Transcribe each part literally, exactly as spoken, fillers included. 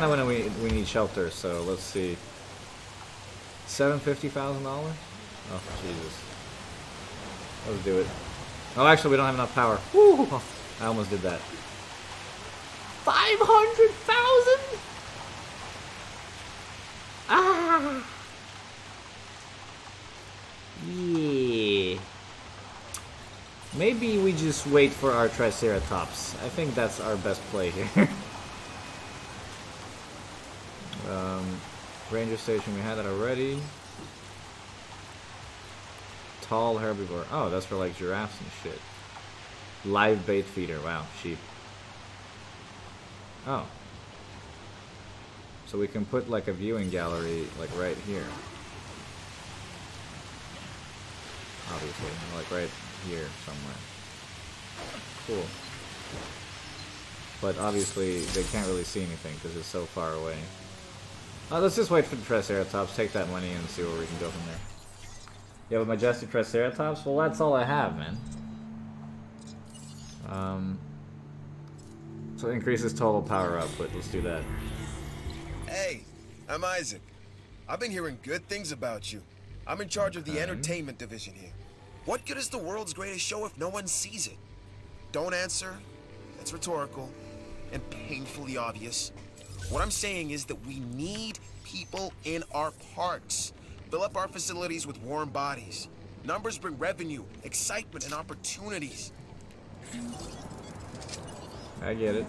kind of when we we need shelter. So let's see. Seven fifty thousand dollars. Oh Jesus. Let's do it. Oh, actually, we don't have enough power. Woo! I almost did that. Five hundred thousand. Ah. Yeah. Maybe we just wait for our Triceratops. I think that's our best play here. um, Ranger Station, we had that already. Tall herbivore. Oh, that's for like giraffes and shit. Live bait feeder. Wow, sheep. Oh. So we can put like a viewing gallery like right here. Obviously, like right here somewhere. Cool. But obviously they can't really see anything because it's so far away. Uh, let's just wait for the Triceratops, take that money and see where we can go from there. Yeah, with Majestic Triceratops? Well, that's all I have, man. Um, so it increases total power output. Let's do that. Hey, I'm Isaac. I've been hearing good things about you. I'm in charge of the um. entertainment division here. What good is the world's greatest show if no one sees it? Don't answer. That's rhetorical and painfully obvious. What I'm saying is that we need people in our parks. Fill up our facilities with warm bodies. Numbers bring revenue, excitement, and opportunities. I get it.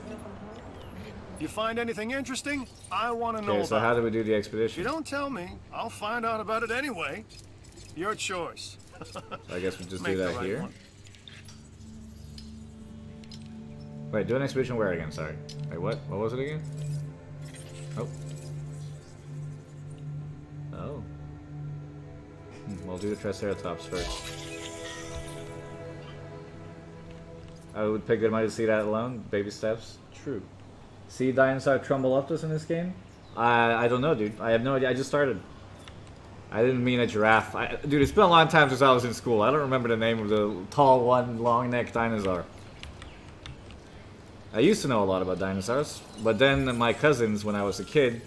You find anything interesting? I want to know about it. Okay, so how do we do the expedition? If you don't tell me, I'll find out about it anyway. Your choice. So I guess we'll just do that here. Wait, do an expedition where again? Sorry. Wait, what? What was it again? Oh. Oh. We'll do the Triceratops first. I would pick good money to see that alone. Baby steps. True. See dinosaur Trumboloptus in this game? I I don't know, dude. I have no idea. I just started. I didn't mean a giraffe. I, dude, it's been a long time since I was in school. I don't remember the name of the tall one, long-necked dinosaur. I used to know a lot about dinosaurs, but then my cousins, when I was a kid,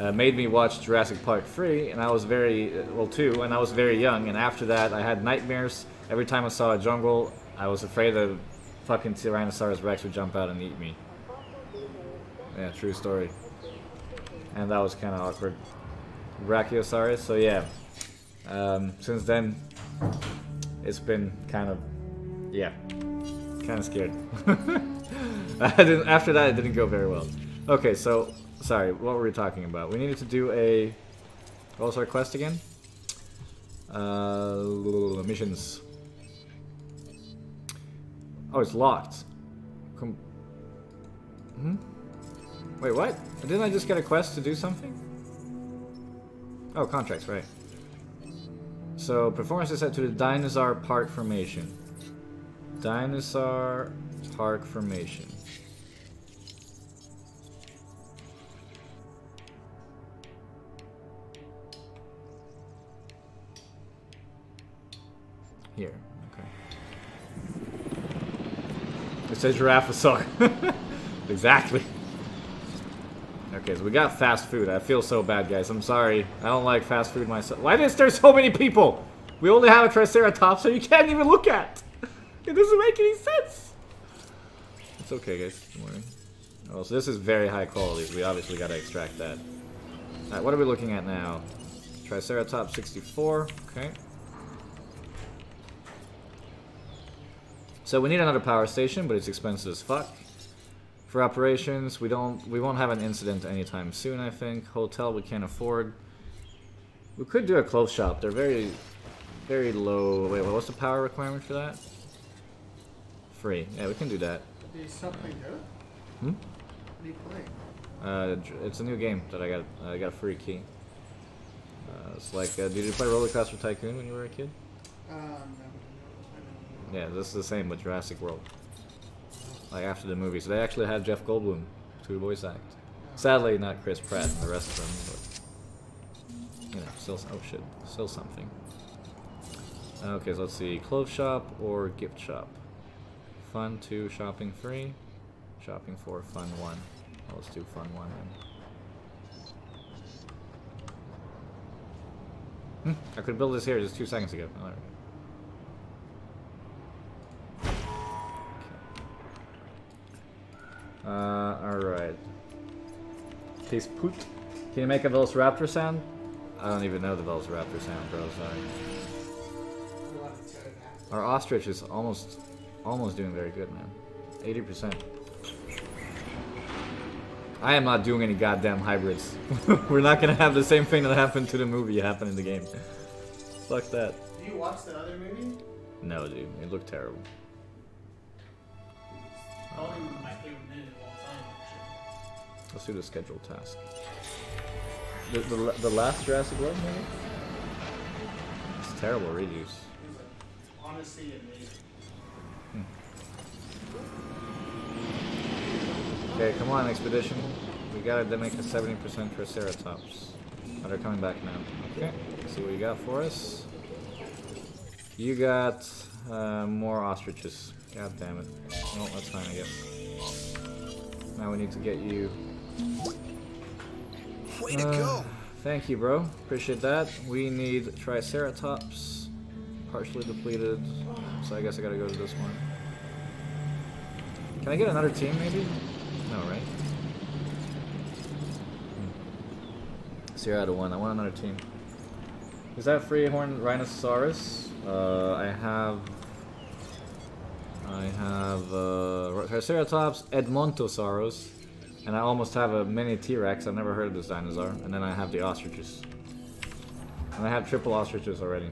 Uh, made me watch Jurassic Park three, and I was very, well two, and I was very young, and after that I had nightmares. Every time I saw a jungle, I was afraid a fucking Tyrannosaurus Rex would jump out and eat me. Yeah, true story. And that was kind of awkward. Brachiosaurus, so yeah. Um, since then, it's been kind of, yeah, kind of scared. I didn't, after that it didn't go very well. Okay, so... Sorry, what were we talking about? We needed to do a... What was our quest again? Uh, missions. Oh, it's locked. Com hmm? Wait, what? Didn't I just get a quest to do something? Oh, contracts, right. So, performance is set to the Dinosaur Park Formation. Dinosaur Park Formation. Here, okay. It says Giraffosaur. Exactly. Okay, so we got fast food. I feel so bad, guys. I'm sorry. I don't like fast food myself. Why is there so many people? We only have a Triceratops, so you can't even look at. It doesn't make any sense. It's okay, guys. Don't worry. Oh, so this is very high quality. We obviously got to extract that. All right, what are we looking at now? Triceratops sixty-four. Okay. So we need another power station, but it's expensive as fuck. For operations, we don't we won't have an incident anytime soon, I think. Hotel we can't afford. We could do a clothes shop. They're very very low. Wait, what's the power requirement for that? Free. Yeah, we can do that. Is something good? Hmm? What are you playing? Uh, it's a new game that I got. I got a free key. Uh, it's like, uh, did you play Rollercoaster Tycoon when you were a kid? Uh, no. Yeah, this is the same with Jurassic World. Like after the movie. So they actually had Jeff Goldblum to voice act. Sadly, not Chris Pratt and the rest of them, but you know, still, oh shit, still something. Okay, so let's see, clothes shop or gift shop. Fun two, shopping three, shopping four, fun one. Oh, let's do fun one then. Hmm, I could build this here just two seconds ago. Oh, there we go. Uh, alright. Case poot. Can you make a Velociraptor sound? I don't even know the Velociraptor sound, bro, sorry. Our ostrich is almost, almost doing very good, man. eighty percent. I am not doing any goddamn hybrids. We're not gonna have the same thing that happened to the movie happen in the game. Fuck that. Do you watch the other movie? No, dude. It looked terrible. Probably my favorite movie. Let's do the scheduled task. The, the, the last Jurassic World movie? It's terrible reuse. Honestly, amazing. Hmm. Okay, come on, Expedition. We gotta make a seventy percent Triceratops. Oh, they're coming back now. Okay, let's see what you got for us. You got uh, more ostriches. God damn it. Well, that's fine, I guess. Now we need to get you... Way to uh, go! Thank you, bro. Appreciate that. We need Triceratops, partially depleted. So I guess I gotta go to this one. Can I get another team, maybe? No, right? Hmm. Zero out of one. I want another team. Is that Freehorn Rhinoceros? Uh, I have. I have uh, Triceratops, Edmontosaurus, and I almost have a mini T-Rex. I've never heard of this dinosaur. And then I have the ostriches. And I have triple ostriches already.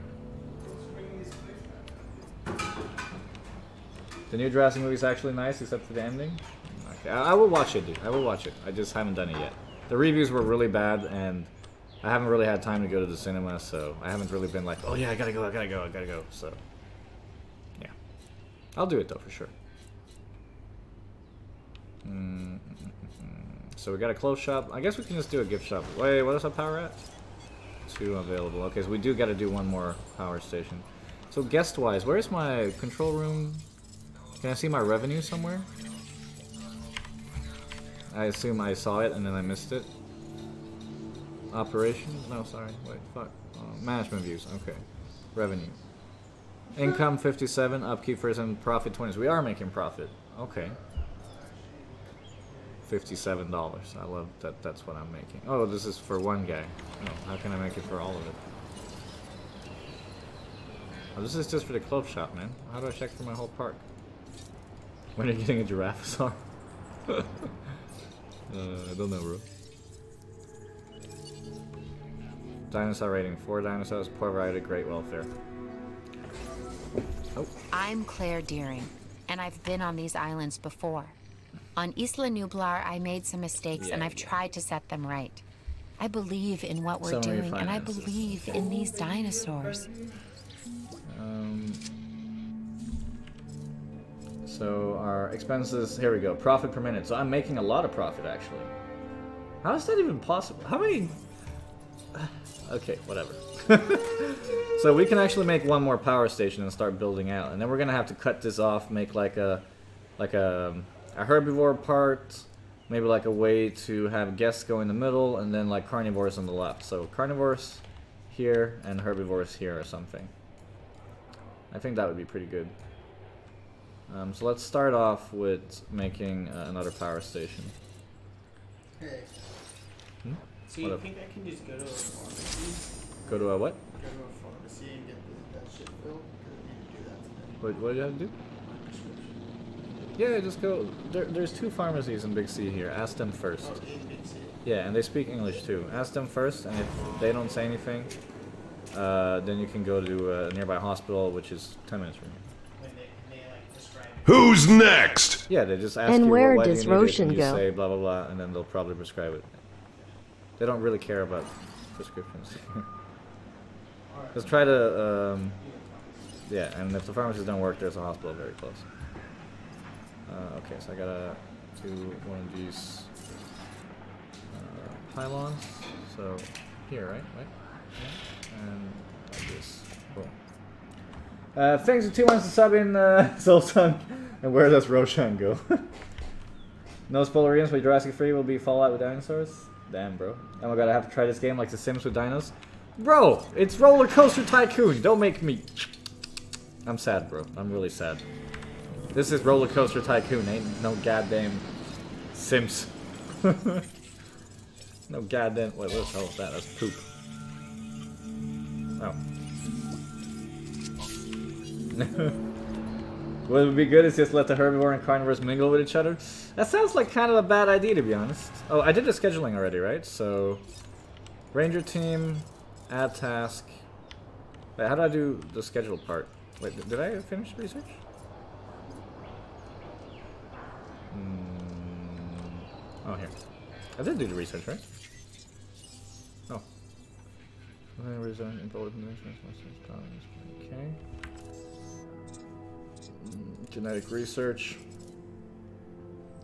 The new Jurassic movie is actually nice, except for the ending. Okay. I, I will watch it, dude. I will watch it. I just haven't done it yet. The reviews were really bad, and I haven't really had time to go to the cinema, so I haven't really been like, oh yeah, I gotta go, I gotta go, I gotta go. So. I'll do it though, for sure. Mm-hmm. So we got a clothes shop. I guess we can just do a gift shop. Wait, what is our power at? Two available. Okay, so we do gotta do one more power station. So guest-wise, where's my control room? Can I see my revenue somewhere? I assume I saw it and then I missed it. Operations? No, sorry. Wait, fuck. Oh, management views. Okay. Revenue. Income fifty-seven, upkeep first, and profit twenty. So we are making profit. Okay. fifty-seven dollars. I love that. That's what I'm making. Oh, this is for one guy. Oh, how can I make it for all of it? Oh, this is just for the clothes shop, man. How do I check for my whole park? When are you getting a Giraffosaur? uh, I don't know, bro. Dinosaur rating. Four dinosaurs, poor variety, great welfare. Oh. I'm Claire Deering, and I've been on these islands before. On Isla Nublar, I made some mistakes, yeah, and I've yeah. tried to set them right. I believe in what we're Summary doing, and I believe in these dinosaurs. Um, so our expenses, here we go, profit per minute. So I'm making a lot of profit, actually. How is that even possible? How many... Okay, whatever. So we can actually make one more power station and start building out, and then we're gonna have to cut this off, make like a like a, a herbivore part, maybe like a way to have guests go in the middle, and then like carnivores on the left. So carnivores here and herbivores here or something. I think that would be pretty good. Um, so let's start off with making uh, another power station. Hey. Hmm? So you Whatever. think I can just go to a pharmacy? Go to a what? Go to a pharmacy and get that shit filled? Because I need to do that today. What, what do you have to do? Yeah, just go. There, there's two pharmacies in Big C here. Ask them first. Oh, in Big C. Yeah, and they speak English too. Ask them first, and if they don't say anything, uh, then you can go to a nearby hospital, which is ten minutes from here. Who's next? Yeah, they just ask and you, where well, why does do you, need it? And you go? say blah, blah, blah, and then they'll probably prescribe it. They don't really care about prescriptions. Let's try to, um, yeah, and if the pharmacies don't work, there's a hospital very close. Uh, okay, so I gotta do one of these uh, pylons. So, here, right? Right? Yeah. And like this. Cool. Uh, thanks for two months to sub in, uh, Zoltan. And where does Roshan go? No spoilerians, but Jurassic three will be Fallout with dinosaurs? Damn, bro. Oh my god, I have to try this game like The Sims with dinos. Bro, it's Rollercoaster Tycoon. Don't make me... I'm sad, bro. I'm really sad. This is Rollercoaster Tycoon. Ain't no goddamn Sims. No goddamn... Wait, what the hell is that? That's poop. Oh. What would be good is just let the herbivore and carnivores mingle with each other. That sounds like kind of a bad idea, to be honest. Oh, I did the scheduling already, right? So... Ranger team, add task... Wait, how do I do the schedule part? Wait, did I finish research? Mm. Oh, here. I did do the research, right? Oh. Okay. Genetic research.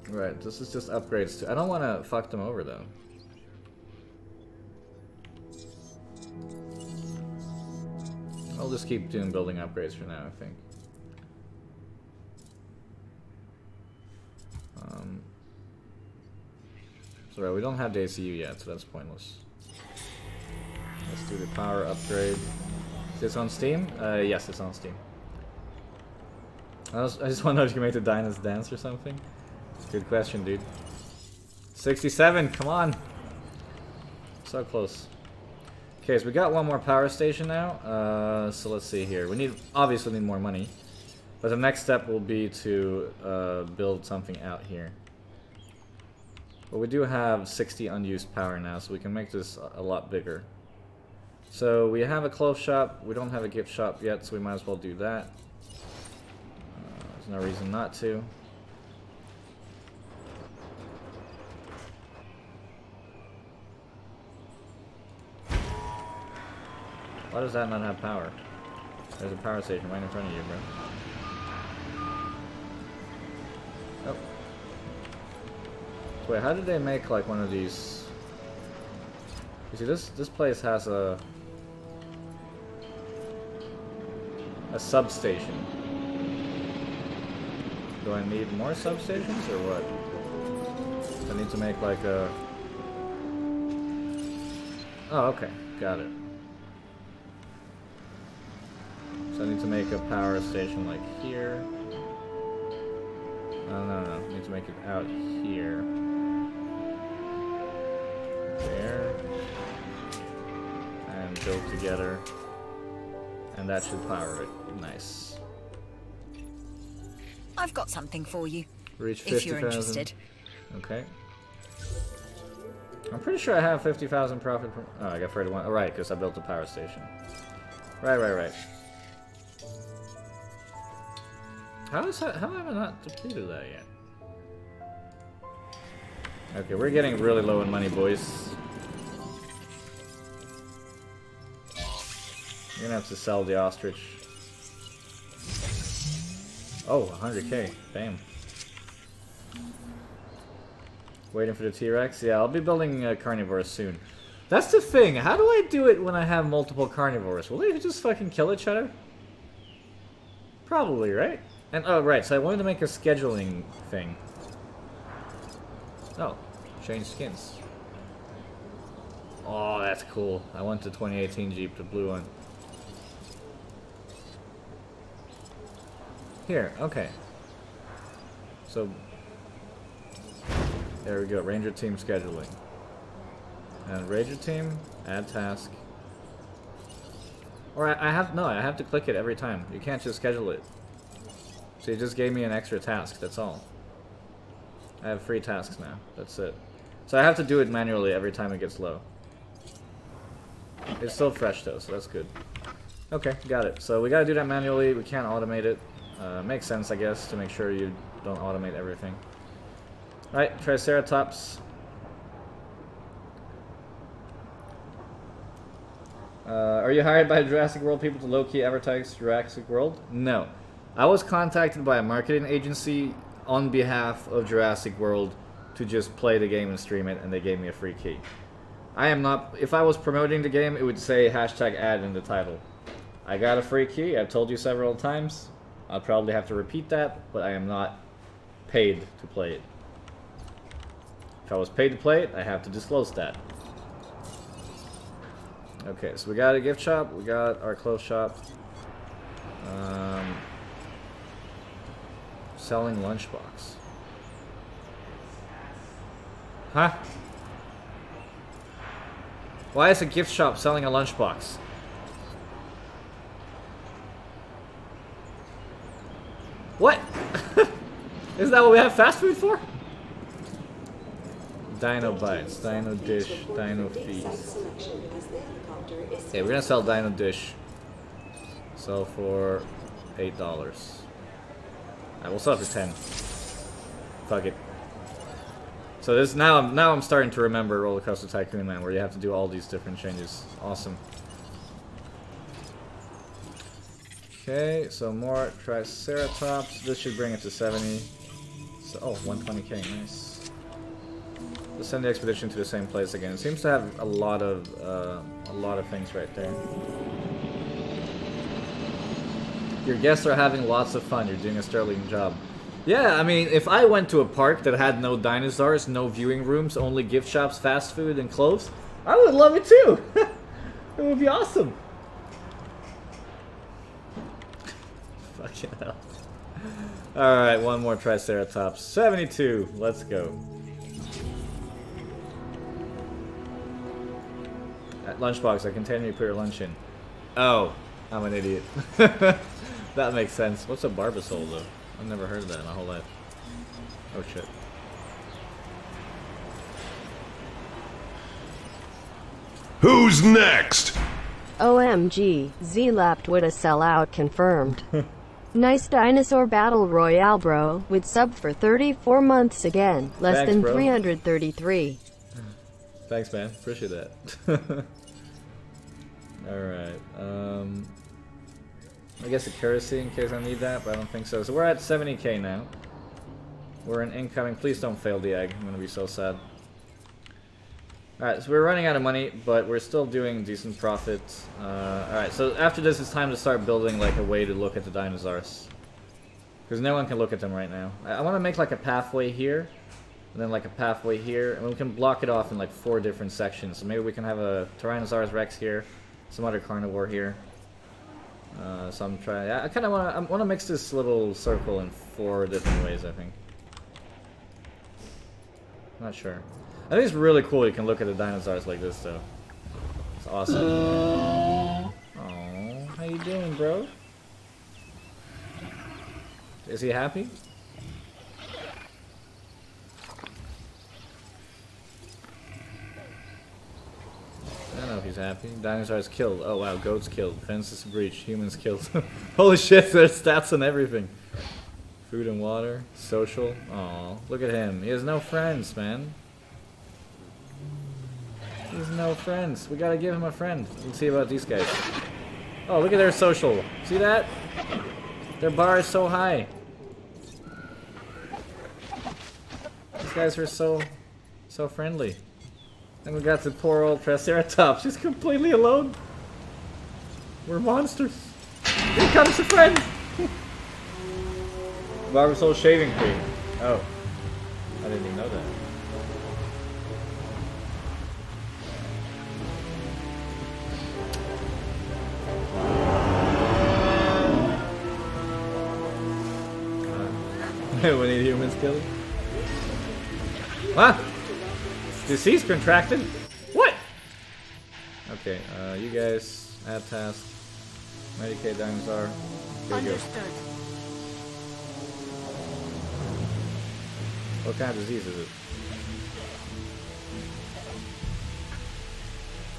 Right, this is just upgrades to. I don't want to fuck them over though. I'll just keep doing building upgrades for now, I think. Um, sorry, we don't have the A C U yet, so that's pointless. Let's do the power upgrade. Is this on Steam? Uh, yes, it's on Steam. I, was, I just want to know if you can make the dinos dance or something. Good question, dude. sixty-seven, come on! So close. Okay, so we got one more power station now. Uh, so let's see here. We need, obviously need more money. But the next step will be to uh, build something out here. But we do have sixty unused power now, so we can make this a lot bigger. So we have a clothes shop. We don't have a gift shop yet, so we might as well do that. There's no reason not to. Why does that not have power? There's a power station right in front of you, bro. Oh. Wait, how did they make like one of these? You see, this this place has a a substation. Do I need more substations or what? I need to make like a... Oh, okay. Got it. So I need to make a power station like here. No, no, no. I need to make it out here. There. And build together. And that should power it. Nice. I've got something for you, Reach fifty, if you're interested. Okay. I'm pretty sure I have fifty thousand profit per... Oh, I got thirty-one. Oh, right, because I built a power station. Right, right, right. How is that... How have I not depleted that yet? Okay, we're getting really low in money, boys. You're gonna have to sell the ostrich. Oh, one hundred K. Bam. Waiting for the T-Rex? Yeah, I'll be building uh, carnivores soon. That's the thing. How do I do it when I have multiple carnivores? Will they just fucking kill each other? Probably, right? And oh, right. So I wanted to make a scheduling thing. Oh. Change skins. Oh, that's cool. I want the twenty eighteen Jeep, the blue one. Here, okay. So, there we go, Ranger Team scheduling. And Ranger Team, add task. Or I, I have, no, I have to click it every time. You can't just schedule it. So you just gave me an extra task, that's all. I have three tasks now, that's it. So I have to do it manually every time it gets low. It's still fresh though, so that's good. Okay, got it. So we gotta do that manually, we can't automate it. Uh, makes sense, I guess, to make sure you don't automate everything. Alright, Triceratops. Uh, are you hired by Jurassic World people to low-key advertise Jurassic World? No. I was contacted by a marketing agency on behalf of Jurassic World to just play the game and stream it, and they gave me a free key. I am not... If I was promoting the game, it would say hashtag ad in the title. I got a free key, I've told you several times. I'll probably have to repeat that, but I am not paid to play it. If I was paid to play it, I have to disclose that. Okay, so we got a gift shop, we got our clothes shop. Um, selling lunchbox. Huh? Why is a gift shop selling a lunchbox? What? Isn't that what we have fast food for? Dino bites, dino dish, dino feast. Okay, we're gonna sell dino dish. Sell for eight dollars. Alright, we'll sell for ten. Fuck it. So this now I'm now I'm starting to remember Rollercoaster Tycoon Land, where you have to do all these different changes. Awesome. Okay, so more Triceratops. This should bring it to seventy. So, oh, one twenty K, nice. Let's send the expedition to the same place again. It seems to have a lot of uh, a lot of things right there. Your guests are having lots of fun. You're doing a sterling job. Yeah, I mean, if I went to a park that had no dinosaurs, no viewing rooms, only gift shops, fast food, and clothes, I would love it too! It would be awesome! Fucking hell. Alright, one more Triceratops. seventy-two, let's go. At lunchbox, I container you put your lunch in. Oh, I'm an idiot. That makes sense. What's a Barbasol though? I've never heard of that in my whole life. Oh shit. Who's next? O M G, Z-Lapt with a sellout confirmed. Nice dinosaur battle royale, bro, with sub for thirty-four months again. Less Thanks, than bro. three hundred thirty-three. Thanks, man. Appreciate that. Alright, um... I guess a currency in case I need that, but I don't think so. So we're at seventy K now. We're in incoming. Please don't fail the egg. I'm gonna be so sad. Alright, so we're running out of money, but we're still doing decent profits. Uh, Alright, so after this it's time to start building like a way to look at the dinosaurs. Because no one can look at them right now. I, I want to make like a pathway here, and then like a pathway here, and we can block it off in like four different sections. So maybe we can have a Tyrannosaurus Rex here, some other carnivore here. Uh, so I'm trying. I, I kind of want to. I want to mix this little circle in four different ways. I think. I'm not sure. I think it's really cool. You can look at the dinosaurs like this, though. It's awesome. Oh, uh, how you doing, bro? Is he happy? I don't know if he's happy. Dinosaurs killed. Oh wow, goats killed. Fences breached. Humans killed. Holy shit, there's stats on everything. Food and water. Social. Aw, look at him. He has no friends, man. He has no friends. We gotta give him a friend. Let's see about these guys. Oh, look at their social. See that? Their bar is so high. These guys are so, so friendly. And we got the poor old Triceratops. She's completely alone. We're monsters. Here comes the friend. Barbasol shaving cream. Oh, I didn't even know that. We need humans killed. What? Ah! Disease contracted? What? Okay, uh, you guys, add task, Medicaid dinosaur. Here you go. What kind of disease is it?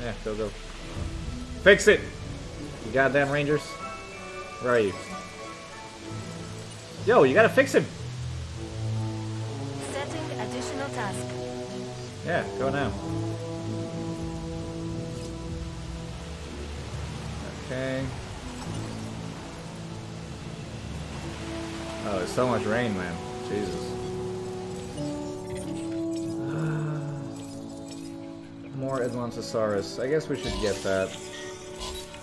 Yeah, go, go. Fix it! You goddamn Rangers. Where are you? Yo, you gotta fix him! Setting additional task. Yeah, go now. Okay. Oh, there's so much rain, man. Jesus. Uh, more Edmontosaurus. I guess we should get that.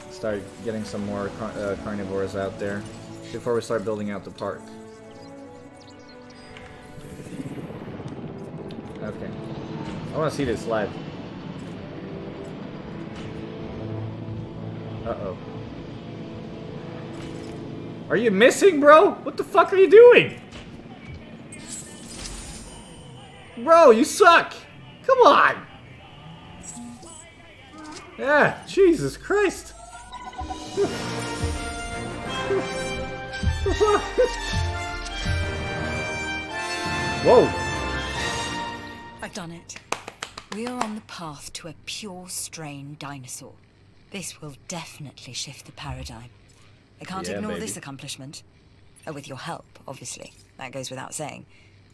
Start getting some more car uh, carnivores out there before we start building out the park. Okay. I want to see this live. Uh-oh. Are you missing, bro? What the fuck are you doing? Bro, you suck! Come on! Yeah, Jesus Christ! Whoa! I've done it. We are on the path to a pure strain dinosaur. This will definitely shift the paradigm. I can't yeah, ignore maybe. this accomplishment. Oh, with your help, obviously. That goes without saying.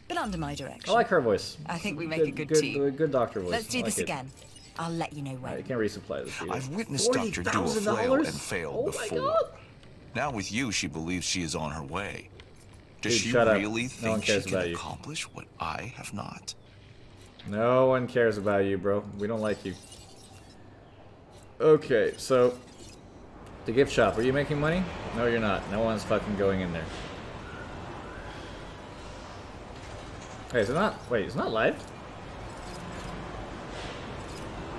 But under my direction. I like her voice. I think we make good, a good, good team. Good doctor voice. Let's do like this it. again. I'll let you know when. Right, I can't resupply this either. I've witnessed Doctor Do flail and failed oh before. Now with you, she believes she is on her way. Does Dude, she really no think she can accomplish what I have not? No one cares about you, bro. We don't like you. Okay, so... the gift shop. Are you making money? No, you're not. No one's fucking going in there. Hey, is it not? Wait, it's not live?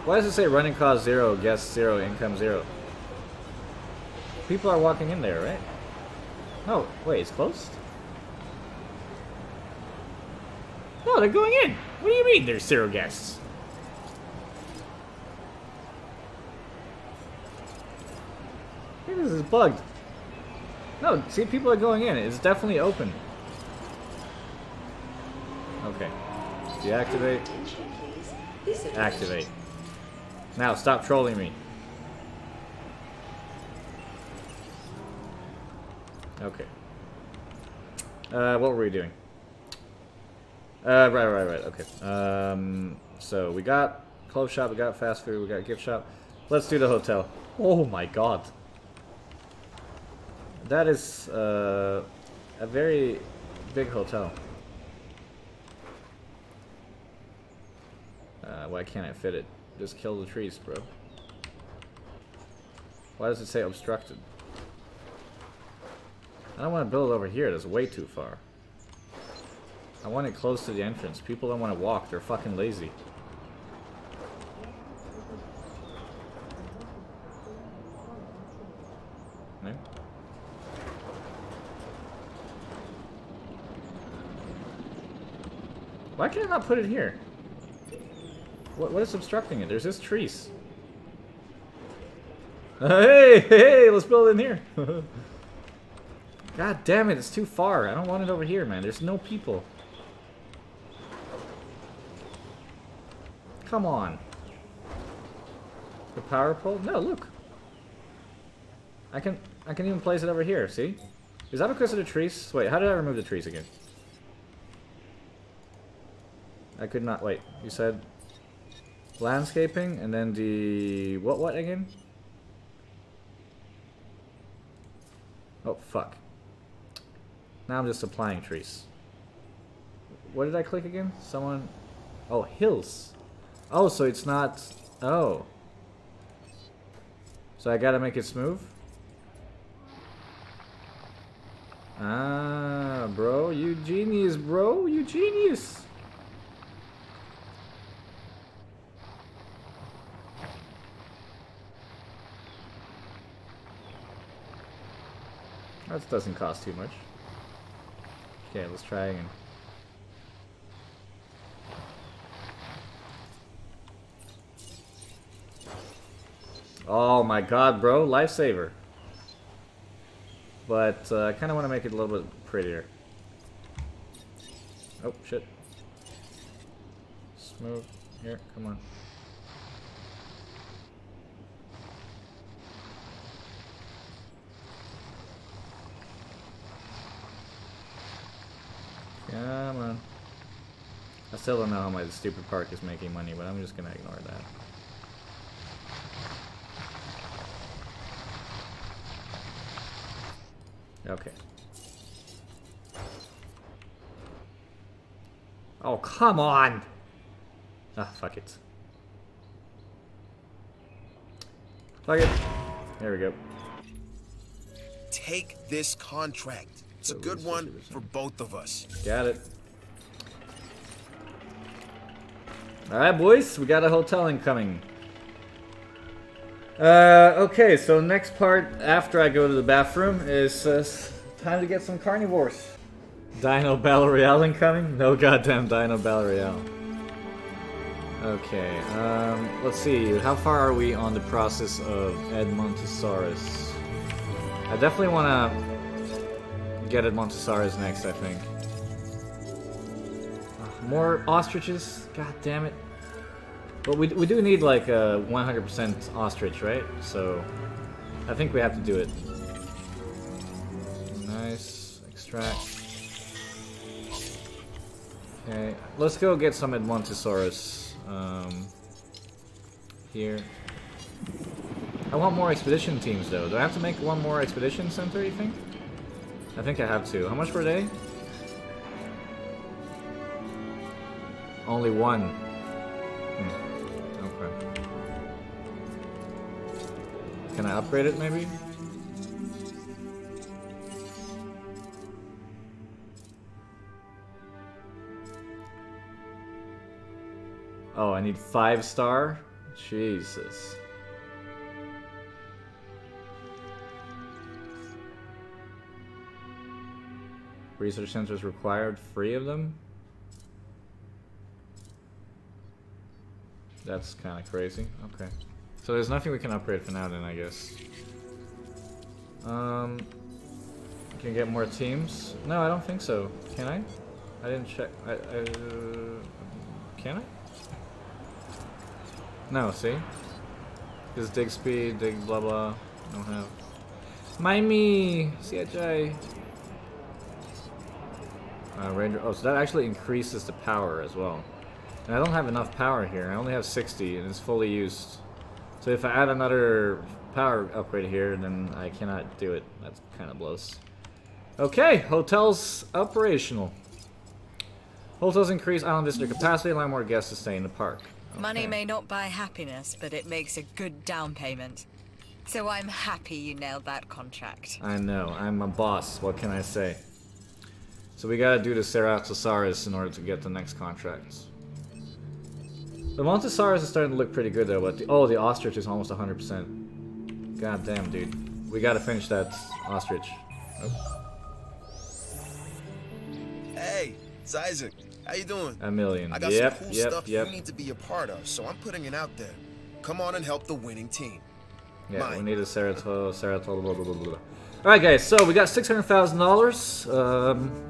Why does it say running cost zero, guest zero, income zero? People are walking in there, right? No, wait, it's closed? No, they're going in! What do you mean there's zero guests? I think this is bugged. No, see, people are going in. It's definitely open. Okay. Deactivate. Activate. Now, stop trolling me. Okay. Uh, what were we doing? Uh, right, right, right, okay. Um, so we got clothes shop, we got fast food, we got gift shop. Let's do the hotel. Oh my god. That is, uh, a very big hotel. Uh, why can't I fit it? Just kill the trees, bro. Why does it say obstructed? I don't want to build over here. That's way too far. I want it close to the entrance. People don't want to walk. They're fucking lazy. No? Why can I not put it here? What, what is obstructing it? There's just trees. Hey, hey, let's build in here. God damn it, it's too far. I don't want it over here, man. There's no people. Come on. The power pole? No, look. I can I can even place it over here, see? Is that because of the trees? Wait, how did I remove the trees again? I could not wait. You said landscaping, and then the... what, what again? Oh, fuck. Now I'm just applying trees. What did I click again? Someone... oh, hills. Oh, so it's not... oh. So I gotta make it smooth? Ah, bro. You genius, bro. You genius. That doesn't cost too much. Okay, let's try again. Oh my god, bro. Lifesaver. But uh, I kind of want to make it a little bit prettier. Oh, shit. Smooth. Here, come on. Come on. I still don't know how my stupid park is making money, but I'm just gonna ignore that. Okay. Oh, come on! Ah, fuck it. Fuck it. There we go. Take this contract. It's a good one for both of us. Got it. Alright, boys. We got a hotel incoming. Uh, okay, so next part after I go to the bathroom is uh, time to get some carnivores. Dino Battle Royale incoming? No goddamn Dino Battle Royale. Okay, um, let's see. How far are we on the process of Edmontosaurus? I definitely want to get Edmontosaurus next, I think. Uh, more ostriches? God damn it. But we, we do need like a one hundred percent ostrich, right? So I think we have to do it. Nice. Extract. Okay, let's go get some Edmontosaurus um, here. I want more expedition teams though. Do I have to make one more expedition center, you think? I think I have to. How much per day? Only one. Hmm. Can I upgrade it, maybe? Oh, I need five star? Jesus. Research centers required, three of them? That's kind of crazy. Okay. So there's nothing we can upgrade for now then, I guess. Um, can get more teams? No, I don't think so. Can I? I didn't check. I, I, uh, can I? No, see? Just dig speed, dig blah blah. I don't have. Miami! C H I! Uh, Ranger. Oh, so that actually increases the power as well. And I don't have enough power here. I only have sixty and it's fully used. So if I add another power upgrade here, then I cannot do it. That kind of blows. Okay, hotels operational. Hotels increase island visitor capacity, allowing more guests to stay in the park. Okay. Money may not buy happiness, but it makes a good down payment. So I'm happy you nailed that contract. I know, I'm a boss, what can I say? So we gotta do the Ceratosaurus in order to get the next contract. The Montesaurus is starting to look pretty good though, but the, oh, the ostrich is almost one hundred percent. God damn, dude. We gotta finish that ostrich. Oh. Hey, it's Isaac. How you doing? A million. I got yep, some cool yep, stuff yep. you need to be a part of, so I'm putting it out there. Come on and help the winning team. Yeah, Mine. we need a Ceratosaurus, Ceratosaurus, blah, blah, blah, blah. Alright guys, so we got six hundred thousand dollars. Um,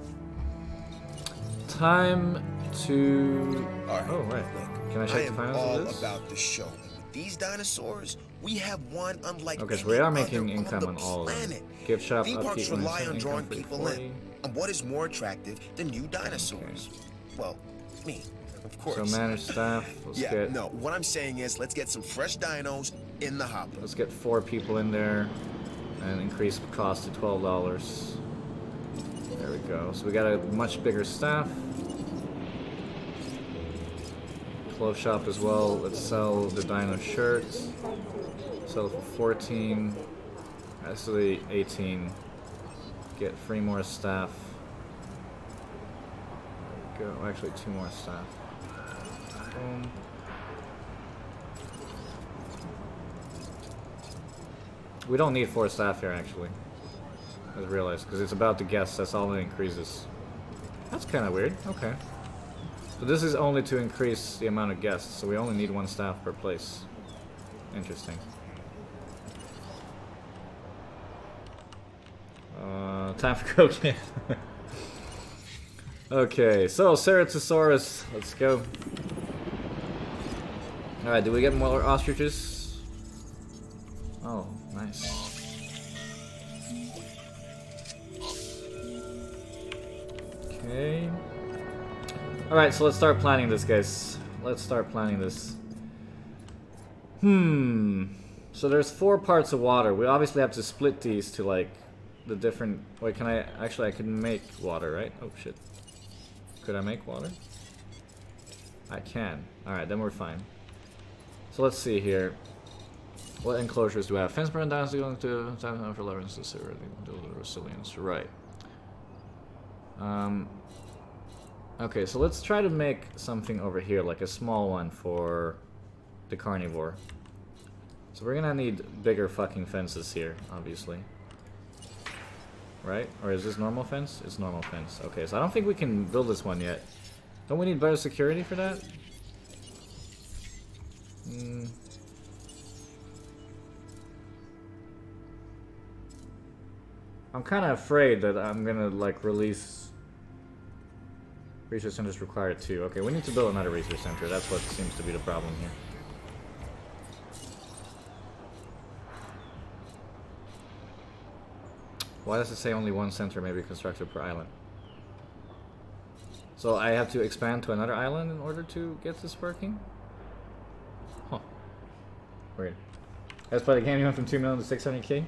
time to... All right. Oh, right. Can I check I the finals all of this? About the show. With these dinosaurs, we have one unlike Okay, so we are making income on, on all of them. Gift shop, theme parks rely on drawing people in. And what is more attractive than new dinosaurs? Okay. Well, me, of course. So manage staff. Let's yeah, get, no, what I'm saying is let's get some fresh dinos in the hopper. Let's get four people in there and increase the cost to twelve dollars. There we go. So we got a much bigger staff. Clothes shop as well. Let's sell the dino shirts. Sell for fourteen. Actually eighteen. Get three more staff. Go. Actually two more staff. Boom. We don't need four staff here actually. I realized because it's about the guests. That's all it increases. That's kind of weird. Okay. So this is only to increase the amount of guests, so we only need one staff per place. Interesting. Uh, time for cocaine. Okay, so Ceratosaurus, let's go. Alright, do we get more ostriches? Oh, nice. Okay. Alright, so let's start planning this, guys. Let's start planning this. Hmm. So there's four parts of water. We obviously have to split these to, like, the different... Wait, can I... Actually, I can make water, right? Oh, shit. Could I make water? I can. Alright, then we're fine. So let's see here. What enclosures do I have? Fence burn down to... Time for leverage to resilience. Right. Um... Okay, so let's try to make something over here, like a small one for the carnivore. So we're gonna need bigger fucking fences here, obviously. Right? Or is this normal fence? It's normal fence. Okay, so I don't think we can build this one yet. Don't we need better security for that? Hmm. I'm kind of afraid that I'm gonna, like, release... Research centers required too. Okay, we need to build another research center. That's what seems to be the problem here. Why does it say only one center may be constructed per island? So I have to expand to another island in order to get this working? Huh. Weird. That's by the game, you went from two million to six hundred K?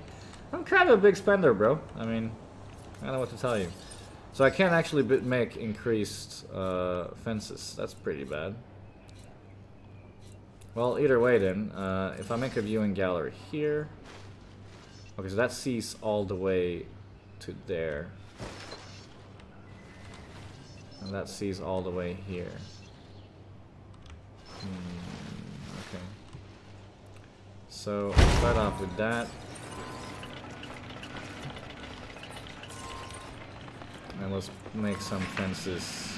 I'm kind of a big spender, bro. I mean, I don't know what to tell you. So I can't actually make increased uh, fences. That's pretty bad. Well, either way then, uh, if I make a viewing gallery here... Okay, so that sees all the way to there. And that sees all the way here. Hmm, okay. So, I'll start off with that. And let's make some fences.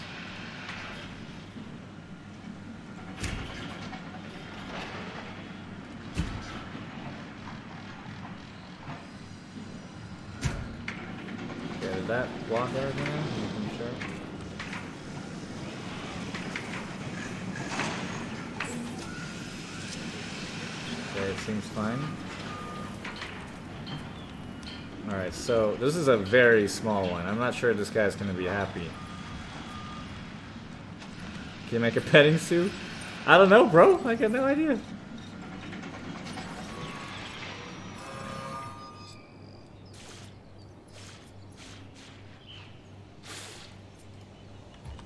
Okay, did that block everything out? I'm sure. Okay, it seems fine. Alright, so this is a very small one. I'm not sure this guy's gonna be happy. Can you make a petting zoo? I don't know, bro. I got no idea.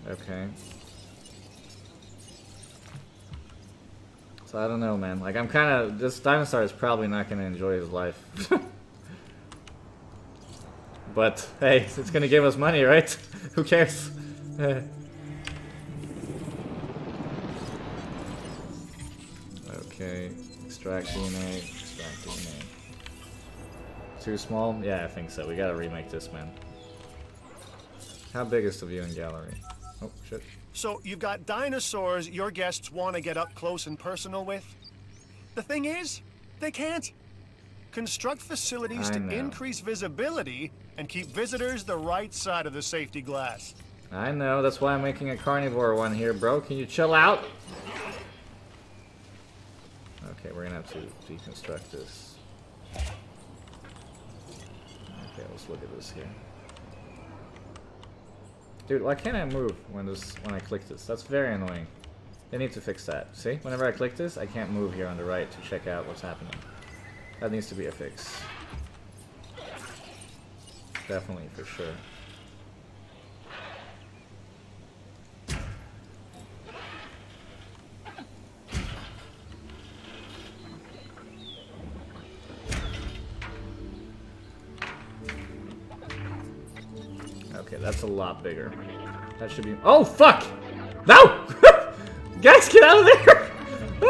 Okay. So I don't know, man. Like, I'm kind of... This dinosaur is probably not gonna enjoy his life. But, hey, it's gonna give us money, right? Who cares? Okay, extract D N A, extract D N A. Too small? Yeah, I think so. We gotta remake this, man. How big is the viewing gallery? Oh, shit. So, you've got dinosaurs your guests want to get up close and personal with? The thing is, they can't. Construct facilities to increase visibility and keep visitors the right side of the safety glass. I know, that's why I'm making a carnivore one here, bro. Can you chill out? Okay, we're gonna have to deconstruct this. Okay, let's look at this here. Dude, why can't I move when this when I click this? That's very annoying. They need to fix that. See? Whenever I click this, I can't move here on the right to check out what's happening. That needs to be a fix. Definitely, for sure. Okay, that's a lot bigger. That should be- Oh, fuck! No! Guys, get out of there! Ah! Uh,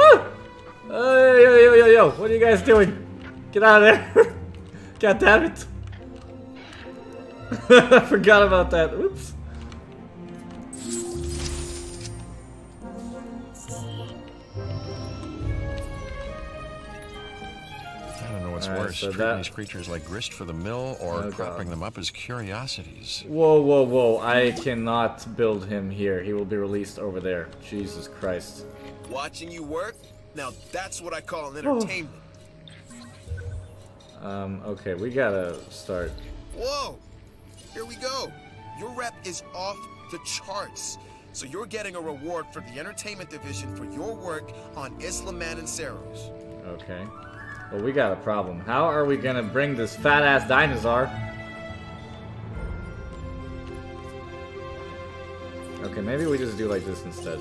yo, yo, yo, yo, what are you guys doing? Get out of there! God damn it! I forgot about that. Oops. I don't know what's right, worse: so treating that... these creatures like grist for the mill, or oh, propping God. them up as curiosities. Whoa, whoa, whoa! I cannot build him here. He will be released over there. Jesus Christ! Watching you work? Now that's what I call an entertainment. Oh. Um, okay, we gotta start. Whoa! Here we go! Your rep is off the charts. So you're getting a reward for the entertainment division for your work on Isla Nublar. Okay. Well, we got a problem. How are we gonna bring this fat-ass dinosaur? Okay, maybe we just do like this instead.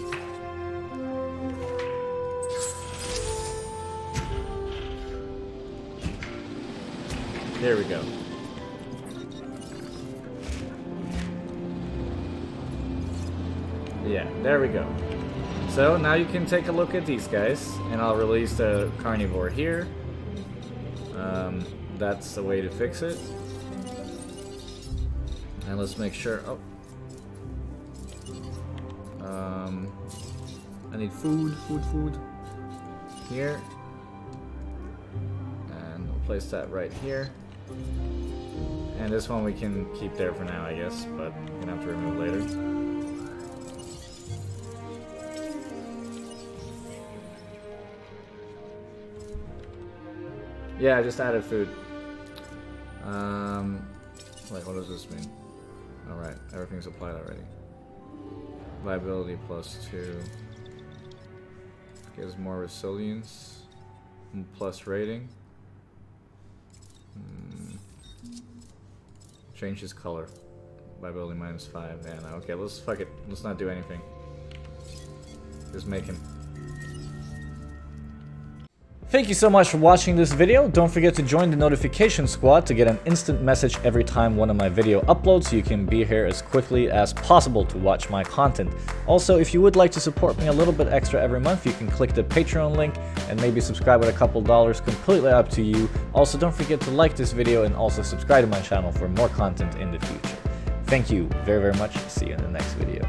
There we go. Yeah, there we go. So now you can take a look at these guys, and I'll release the carnivore here. Um, that's the way to fix it. And let's make sure. Oh, um, I need food, food, food. Here, and we'll place that right here. And this one we can keep there for now, I guess, but we're gonna have to remove later. Yeah, I just added food. Um, like, what does this mean? Alright, everything's applied already. Viability plus two. Gives more resilience. Plus rating. Hmm. Changes color. Viability minus five. Yeah, no, okay, let's fuck it. Let's not do anything. Just make him. Thank you so much for watching this video. Don't forget to join the notification squad to get an instant message every time one of my video uploads, so you can be here as quickly as possible to watch my content. Also, if you would like to support me a little bit extra every month, you can click the Patreon link and maybe subscribe with a couple dollars, completely up to you. Also, don't forget to like this video and also subscribe to my channel for more content in the future. Thank you very, very much. See you in the next video.